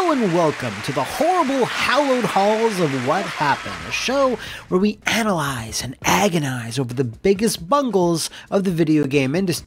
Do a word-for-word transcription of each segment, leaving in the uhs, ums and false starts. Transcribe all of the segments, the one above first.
Hello and welcome to the horrible, hallowed halls of What Happened, a show where we analyze and agonize over the biggest bungles of the video game industry.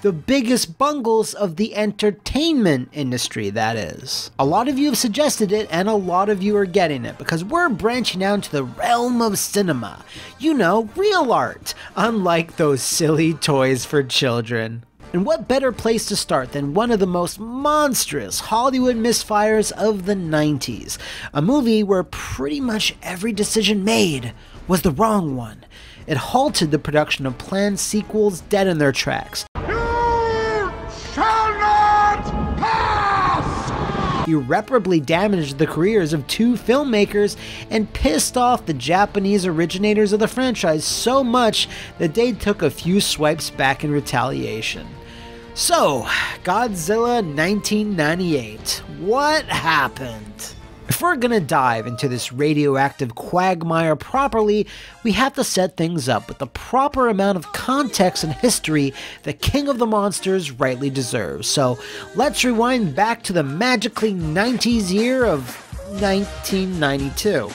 The biggest bungles of the entertainment industry, that is. A lot of you have suggested it, and a lot of you are getting it, because we're branching out into the realm of cinema. You know, real art, unlike those silly toys for children. And what better place to start than one of the most monstrous Hollywood misfires of the nineties, a movie where pretty much every decision made was the wrong one. It halted the production of planned sequels dead in their tracks. Irreparably damaged the careers of two filmmakers and pissed off the Japanese originators of the franchise so much that they took a few swipes back in retaliation. So, Godzilla nineteen ninety-eight. What happened? If we're gonna dive into this radioactive quagmire properly, we have to set things up with the proper amount of context and history the King of the Monsters rightly deserves. So let's rewind back to the magically nineties year of nineteen ninety-two.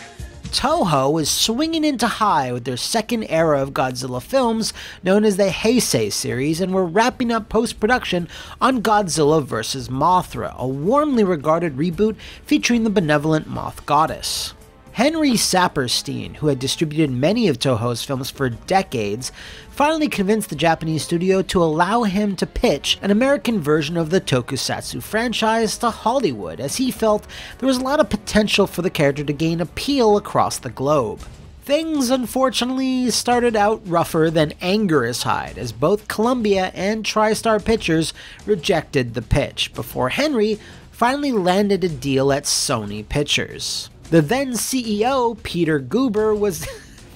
Toho is swinging into high with their second era of Godzilla films, known as the Heisei series, and we're wrapping up post-production on Godzilla versus. Mothra, a warmly regarded reboot featuring the benevolent moth goddess. Henry Saperstein, who had distributed many of Toho's films for decades, finally convinced the Japanese studio to allow him to pitch an American version of the tokusatsu franchise to Hollywood, as he felt there was a lot of potential for the character to gain appeal across the globe. Things, unfortunately, started out rougher than anger is hide, as both Columbia and TriStar Pictures rejected the pitch, before Henry finally landed a deal at Sony Pictures. The then C E O, Peter Goober, was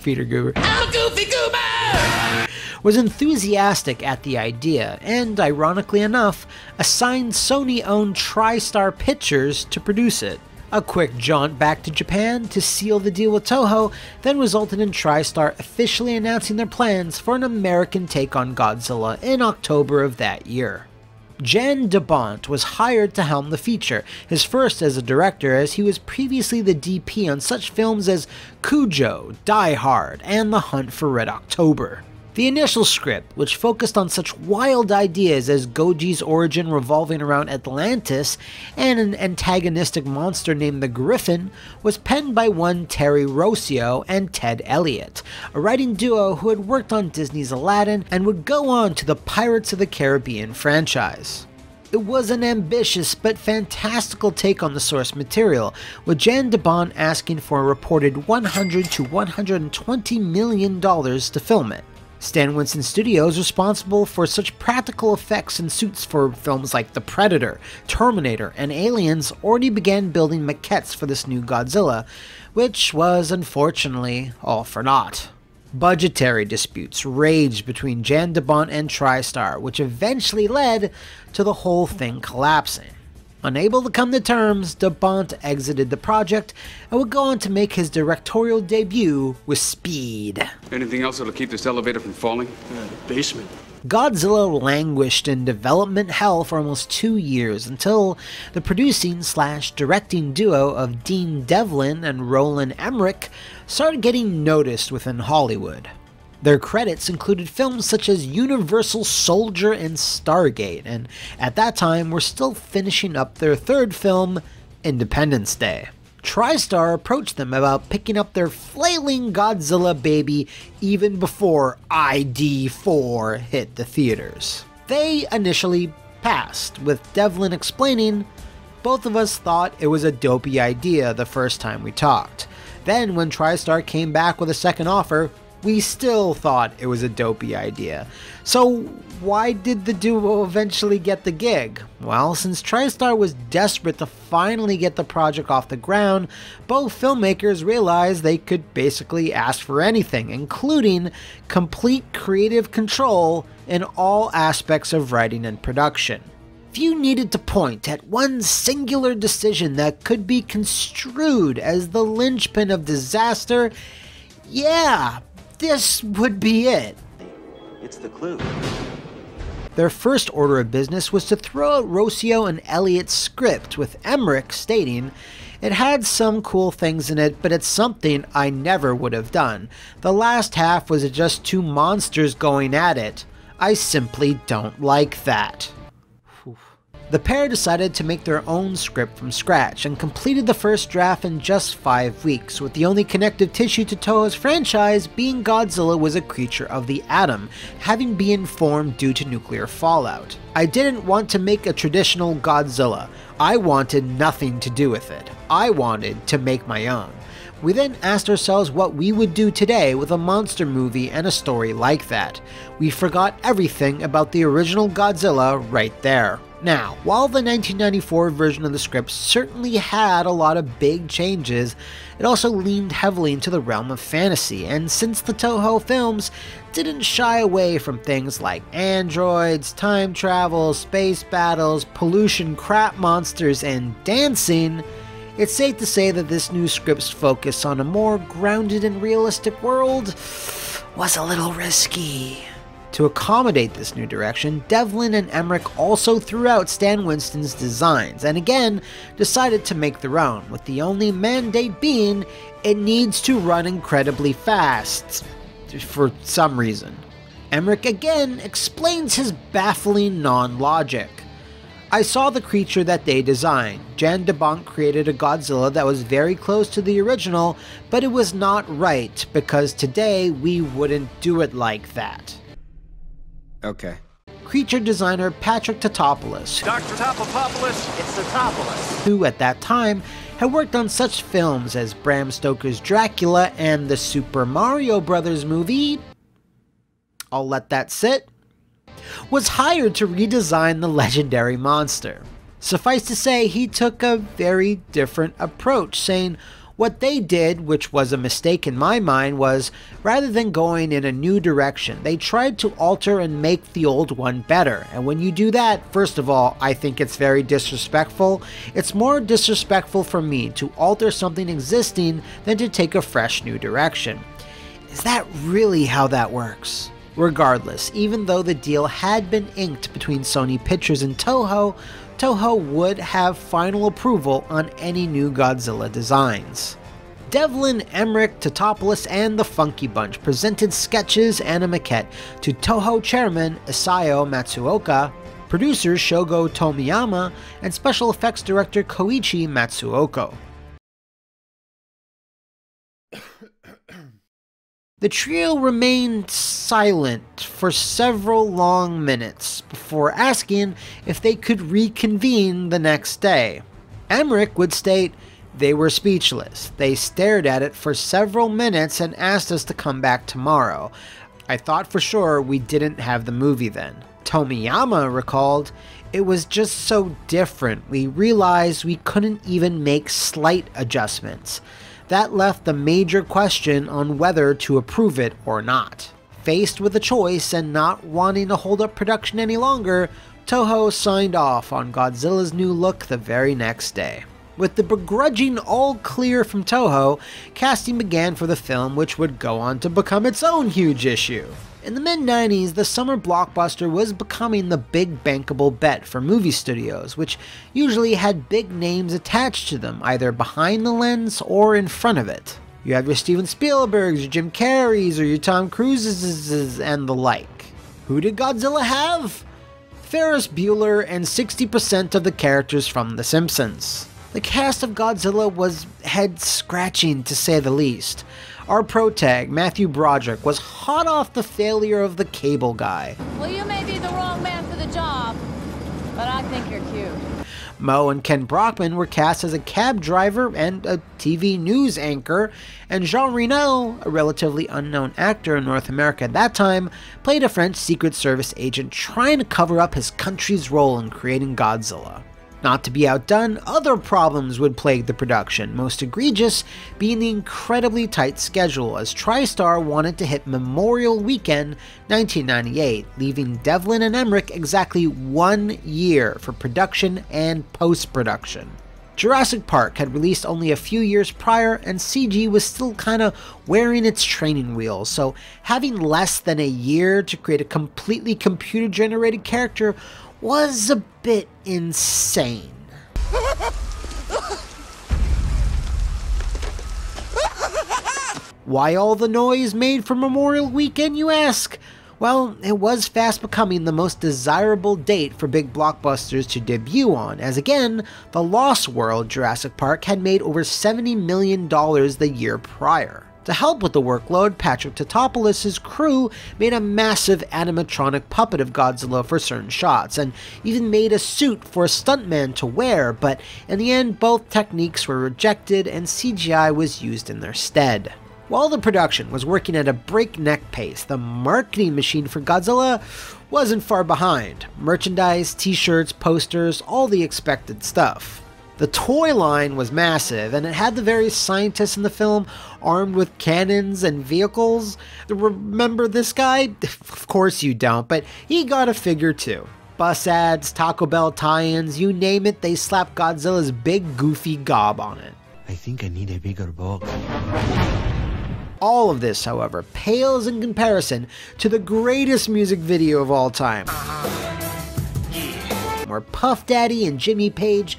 Peter Goober. I'm Goofy Goober! Was enthusiastic at the idea, and ironically enough, assigned Sony-owned TriStar Pictures to produce it. A quick jaunt back to Japan to seal the deal with Toho then resulted in TriStar officially announcing their plans for an American take on Godzilla in October of that year. Jan de Bont was hired to helm the feature, his first as a director, as he was previously the D P on such films as Cujo, Die Hard, and The Hunt for Red October. The initial script, which focused on such wild ideas as Goji's origin revolving around Atlantis and an antagonistic monster named the Griffin, was penned by one Terry Rossio and Ted Elliott, a writing duo who had worked on Disney's Aladdin and would go on to the Pirates of the Caribbean franchise. It was an ambitious but fantastical take on the source material, with Jan de Bont asking for a reported one hundred to one hundred twenty million dollars to film it. Stan Winston Studios, responsible for such practical effects and suits for films like The Predator, Terminator, and Aliens, already began building maquettes for this new Godzilla, which was, unfortunately, all for naught. Budgetary disputes raged between Jan de Bont and TriStar, which eventually led to the whole thing collapsing. Unable to come to terms, de Bont exited the project and would go on to make his directorial debut with Speed. Anything else that'll keep this elevator from falling? Uh, the basement. Godzilla languished in development hell for almost two years until the producing slash directing duo of Dean Devlin and Roland Emmerich started getting noticed within Hollywood. Their credits included films such as Universal Soldier and Stargate, and at that time were still finishing up their third film, Independence Day. TriStar approached them about picking up their flailing Godzilla baby even before I D four hit the theaters. They initially passed, with Devlin explaining, "Both of us thought it was a dopey idea the first time we talked. Then when TriStar came back with a second offer, we still thought it was a dopey idea. So why did the duo eventually get the gig? Well, since TriStar was desperate to finally get the project off the ground, both filmmakers realized they could basically ask for anything, including complete creative control in all aspects of writing and production. If you needed to point at one singular decision that could be construed as the linchpin of disaster, yeah, this would be it." It's the clue. Their first order of business was to throw out Rossio and Elliott's script, with Emmerich stating, "It had some cool things in it, but it's something I never would have done. The last half was just two monsters going at it. I simply don't like that." The pair decided to make their own script from scratch and completed the first draft in just five weeks, with the only connective tissue to Toho's franchise being Godzilla was a creature of the atom, having been formed due to nuclear fallout. "I didn't want to make a traditional Godzilla. I wanted nothing to do with it. I wanted to make my own." We then asked ourselves what we would do today with a monster movie and a story like that. We forgot everything about the original Godzilla right there. Now, while the nineteen ninety-four version of the script certainly had a lot of big changes, it also leaned heavily into the realm of fantasy, and since the Toho films didn't shy away from things like androids, time travel, space battles, pollution, crap monsters, and dancing, it's safe to say that this new script's focus on a more grounded and realistic world was a little risky. To accommodate this new direction, Devlin and Emmerich also threw out Stan Winston's designs, and again decided to make their own, with the only mandate being it needs to run incredibly fast, for some reason. Emmerich again explains his baffling non-logic. "I saw the creature that they designed. Jan de Bont created a Godzilla that was very close to the original, but it was not right, because today we wouldn't do it like that." Okay. Creature designer Patrick Tatopoulos, Doctor Tatopoulos, it's Tatopoulos, who at that time had worked on such films as Bram Stoker's Dracula and the Super Mario Brothers movie, I'll let that sit, was hired to redesign the legendary monster. Suffice to say, he took a very different approach, saying, "What they did, which was a mistake in my mind, was rather than going in a new direction, they tried to alter and make the old one better. And when you do that, first of all, I think it's very disrespectful. It's more disrespectful for me to alter something existing than to take a fresh new direction." Is that really how that works? Regardless, even though the deal had been inked between Sony Pictures and Toho, Toho would have final approval on any new Godzilla designs. Devlin, Emmerich, Tatopoulos, and the Funky Bunch presented sketches and a maquette to Toho chairman Asayo Matsuoka, producer Shogo Tomiyama, and special effects director Koichi Matsuoko. The trio remained silent for several long minutes before asking if they could reconvene the next day. Emmerich would state, "They were speechless. They stared at it for several minutes and asked us to come back tomorrow. I thought for sure we didn't have the movie then." Tomiyama recalled, "It was just so different. We realized we couldn't even make slight adjustments. That left the major question on whether to approve it or not." Faced with a choice and not wanting to hold up production any longer, Toho signed off on Godzilla's new look the very next day. With the begrudging all clear from Toho, casting began for the film, which would go on to become its own huge issue. In the mid nineties, the summer blockbuster was becoming the big bankable bet for movie studios, which usually had big names attached to them, either behind the lens or in front of it. You have your Steven Spielbergs, your Jim Carreys, or your Tom Cruises and the like. Who did Godzilla have? Ferris Bueller and sixty percent of the characters from The Simpsons. The cast of Godzilla was head-scratching, to say the least. Our protag, Matthew Broderick, was hot off the failure of The Cable Guy. "Well, you may be the wrong man for the job, but I think you're cute." Mo and Ken Brockman were cast as a cab driver and a T V news anchor, and Jean Reno, a relatively unknown actor in North America at that time, played a French Secret Service agent trying to cover up his country's role in creating Godzilla. Not to be outdone, other problems would plague the production, most egregious being the incredibly tight schedule, as TriStar wanted to hit Memorial Weekend nineteen ninety-eight, leaving Devlin and Emmerich exactly one year for production and post-production. Jurassic Park had released only a few years prior, and C G was still kinda wearing its training wheels, so having less than a year to create a completely computer-generated character was a bit insane. Why all the noise made for Memorial Weekend, you ask? Well, it was fast becoming the most desirable date for big blockbusters to debut on, as again, the Lost World Jurassic Park had made over seventy million dollars the year prior. To help with the workload, Patrick Tatopoulos' crew made a massive animatronic puppet of Godzilla for certain shots, and even made a suit for a stuntman to wear, but in the end both techniques were rejected and C G I was used in their stead. While the production was working at a breakneck pace, the marketing machine for Godzilla wasn't far behind. Merchandise, t-shirts, posters, all the expected stuff. The toy line was massive, and it had the various scientists in the film armed with cannons and vehicles. Remember this guy? Of course you don't, but he got a figure too. Bus ads, Taco Bell tie-ins, you name it, they slapped Godzilla's big goofy gob on it. I think I need a bigger box. All of this, however, pales in comparison to the greatest music video of all time, where Puff Daddy and Jimmy Page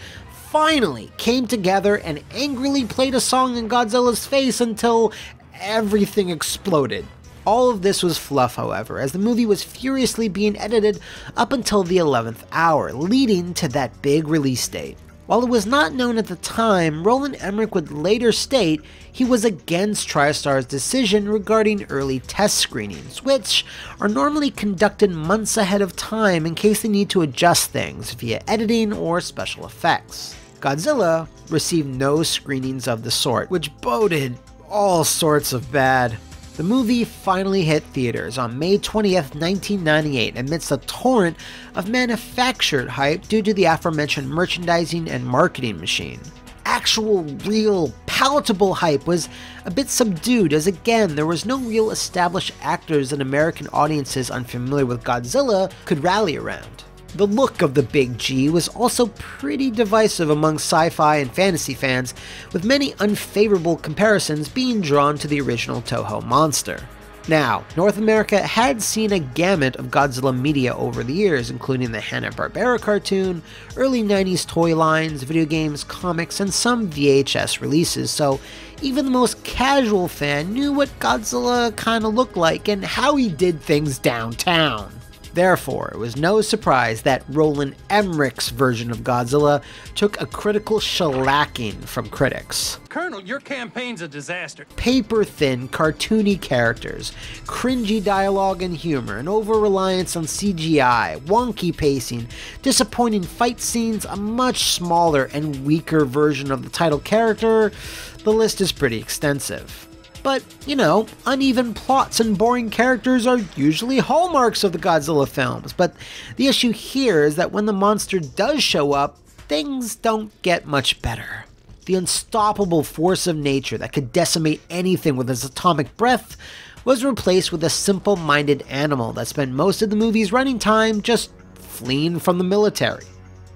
finally came together and angrily played a song in Godzilla's face until everything exploded. All of this was fluff, however, as the movie was furiously being edited up until the eleventh hour, leading to that big release date. While it was not known at the time, Roland Emmerich would later state he was against TriStar's decision regarding early test screenings, which are normally conducted months ahead of time in case they need to adjust things via editing or special effects. Godzilla received no screenings of the sort, which boded all sorts of bad. The movie finally hit theaters on May twentieth, nineteen ninety-eight, amidst a torrent of manufactured hype due to the aforementioned merchandising and marketing machine. Actual, real, palatable hype was a bit subdued, as again, there was no real established actors and American audiences unfamiliar with Godzilla could rally around. The look of the Big G was also pretty divisive among sci-fi and fantasy fans, with many unfavorable comparisons being drawn to the original Toho monster. Now, North America had seen a gamut of Godzilla media over the years, including the Hanna-Barbera cartoon, early nineties toy lines, video games, comics, and some V H S releases, so even the most casual fan knew what Godzilla kinda looked like and how he did things downtown. Therefore, it was no surprise that Roland Emmerich's version of Godzilla took a critical shellacking from critics. Colonel, your campaign's a disaster. Paper-thin, cartoony characters, cringy dialogue and humor, an over-reliance on C G I, wonky pacing, disappointing fight scenes, a much smaller and weaker version of the title character. The list is pretty extensive. But, you know, uneven plots and boring characters are usually hallmarks of the Godzilla films, but the issue here is that when the monster does show up, things don't get much better. The unstoppable force of nature that could decimate anything with its atomic breath was replaced with a simple-minded animal that spent most of the movie's running time just fleeing from the military.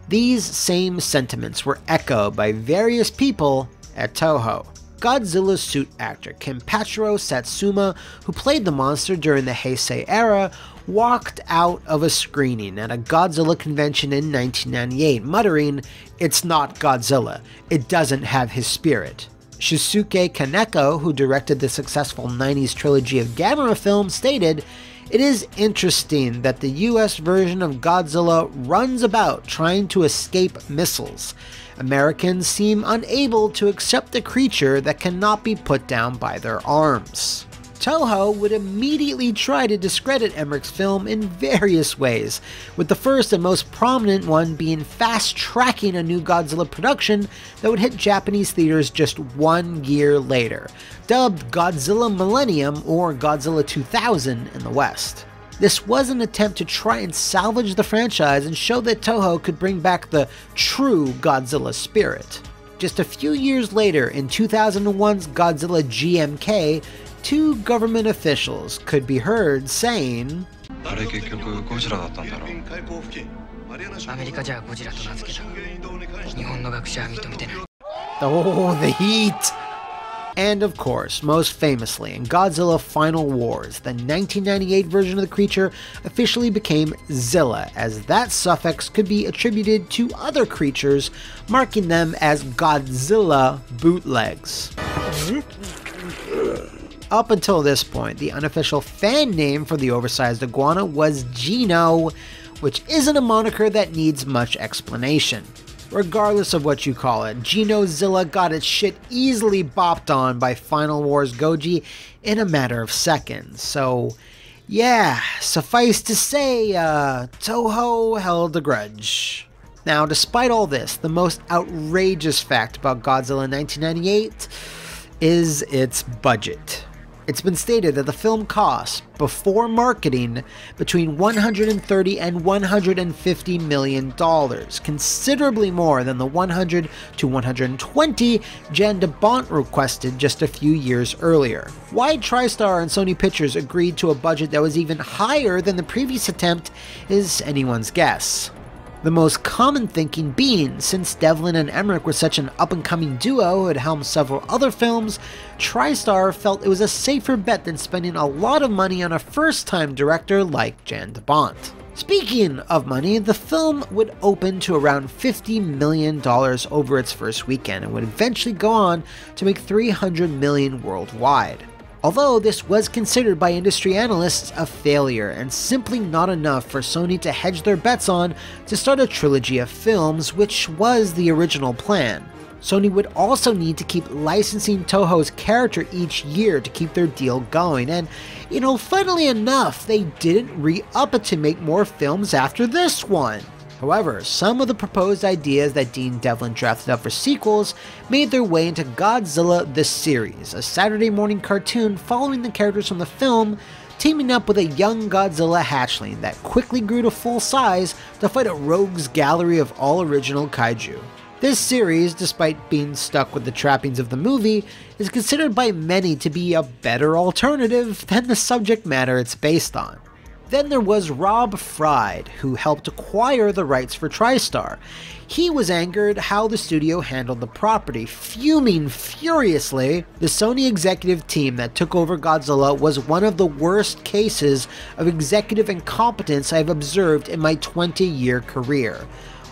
These same sentiments were echoed by various people at Toho. Godzilla's suit actor Kenpachiro Satsuma, who played the monster during the Heisei era, walked out of a screening at a Godzilla convention in nineteen ninety-eight, muttering, "It's not Godzilla. It doesn't have his spirit." Shusuke Kaneko, who directed the successful nineties trilogy of Gamera films, stated, "It is interesting that the U S version of Godzilla runs about trying to escape missiles. Americans seem unable to accept a creature that cannot be put down by their arms." Toho would immediately try to discredit Emmerich's film in various ways, with the first and most prominent one being fast-tracking a new Godzilla production that would hit Japanese theaters just one year later, dubbed Godzilla Millennium or Godzilla two thousand in the West. This was an attempt to try and salvage the franchise and show that Toho could bring back the true Godzilla spirit. Just a few years later, in two thousand one's Godzilla G M K, two government officials could be heard saying, Oh, the heat! And of course, most famously, in Godzilla Final Wars, the nineteen ninety-eight version of the creature officially became Zilla, as that suffix could be attributed to other creatures, marking them as Godzilla bootlegs. Up until this point, the unofficial fan name for the oversized iguana was Gino, which isn't a moniker that needs much explanation. Regardless of what you call it, Ginozilla got its shit easily bopped on by Final Wars Goji in a matter of seconds, so yeah, suffice to say, uh, Toho held a grudge. Now, despite all this, the most outrageous fact about Godzilla nineteen ninety-eight is its budget. It's been stated that the film cost, before marketing, between one hundred thirty and one hundred fifty million dollars, considerably more than the one hundred to one hundred twenty Jan de Bont requested just a few years earlier. Why TriStar and Sony Pictures agreed to a budget that was even higher than the previous attempt is anyone's guess. The most common thinking being, since Devlin and Emmerich were such an up-and-coming duo who had helmed several other films, TriStar felt it was a safer bet than spending a lot of money on a first-time director like Jan de Bont. Speaking of money, the film would open to around fifty million dollars over its first weekend and would eventually go on to make three hundred million dollars worldwide. Although this was considered by industry analysts a failure and simply not enough for Sony to hedge their bets on to start a trilogy of films, which was the original plan. Sony would also need to keep licensing Toho's character each year to keep their deal going, and you know, funnily enough, they didn't re-up it to make more films after this one. However, some of the proposed ideas that Dean Devlin drafted up for sequels made their way into Godzilla the Series, a Saturday morning cartoon following the characters from the film, teaming up with a young Godzilla hatchling that quickly grew to full size to fight a rogues gallery of all original kaiju. This series, despite being stuck with the trappings of the movie, is considered by many to be a better alternative than the subject matter it's based on. Then there was Rob Fried, who helped acquire the rights for TriStar. He was angered how the studio handled the property. Fuming furiously, the Sony executive team that took over Godzilla was one of the worst cases of executive incompetence I've observed in my twenty-year career.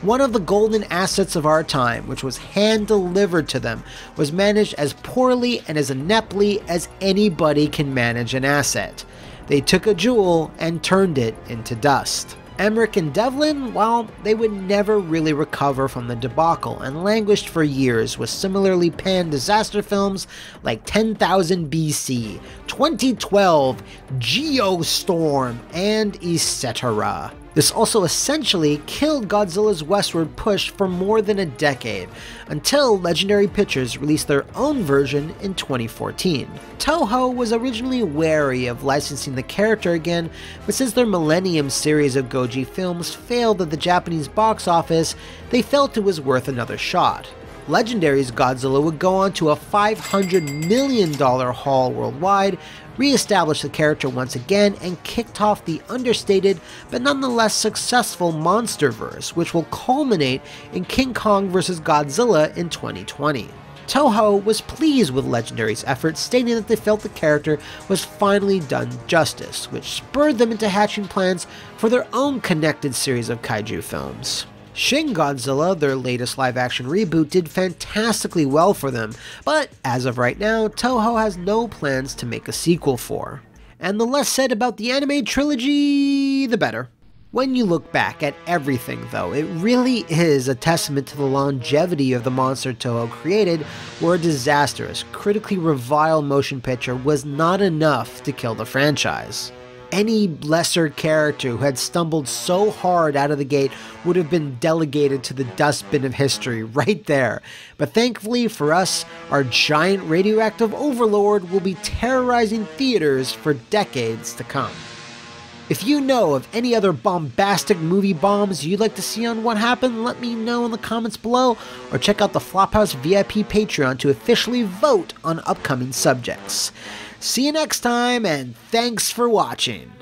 One of the golden assets of our time, which was hand-delivered to them, was managed as poorly and as ineptly as anybody can manage an asset. They took a jewel and turned it into dust. Emmerich and Devlin, well, they would never really recover from the debacle and languished for years with similarly panned disaster films like ten thousand B C, twenty twelve, Geostorm, and et cetera. This also essentially killed Godzilla's westward push for more than a decade, until Legendary Pictures released their own version in twenty fourteen. Toho was originally wary of licensing the character again, but since their Millennium series of Goji films failed at the Japanese box office, they felt it was worth another shot. Legendary's Godzilla would go on to a five hundred million dollar haul worldwide, re-established the character once again, and kicked off the understated but nonetheless successful MonsterVerse, which will culminate in King Kong versus. Godzilla in twenty twenty. Toho was pleased with Legendary's efforts, stating that they felt the character was finally done justice, which spurred them into hatching plans for their own connected series of kaiju films. Shin Godzilla, their latest live-action reboot, did fantastically well for them, but as of right now, Toho has no plans to make a sequel for. And the less said about the anime trilogy, the better. When you look back at everything though, it really is a testament to the longevity of the monster Toho created, where a disastrous, critically reviled motion picture was not enough to kill the franchise. Any lesser character who had stumbled so hard out of the gate would have been relegated to the dustbin of history right there. But thankfully for us, our giant radioactive overlord will be terrorizing theaters for decades to come. If you know of any other bombastic movie bombs you'd like to see on What Happened, let me know in the comments below, or check out the Flophouse V I P Patreon to officially vote on upcoming subjects. See you next time, and thanks for watching!